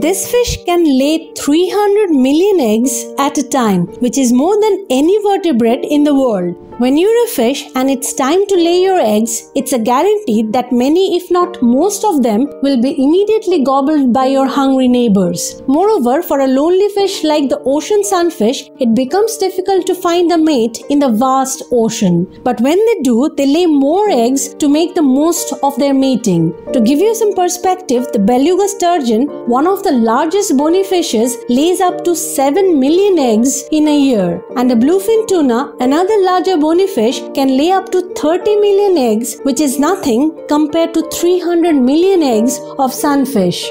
This fish can lay 300 million eggs at a time, which is more than any vertebrate in the world. When you're a fish and it's time to lay your eggs, it's a guarantee that many, if not most of them, will be immediately gobbled by your hungry neighbors. Moreover, for a lonely fish like the ocean sunfish, it becomes difficult to find a mate in the vast ocean. But when they do, they lay more eggs to make the most of their mating. To give you some perspective, the beluga sturgeon, one of the largest bony fishes, lays up to 7 million eggs in a year. And the bluefin tuna, another larger bony fish, can lay up to 30 million eggs, which is nothing compared to 300 million eggs of sunfish.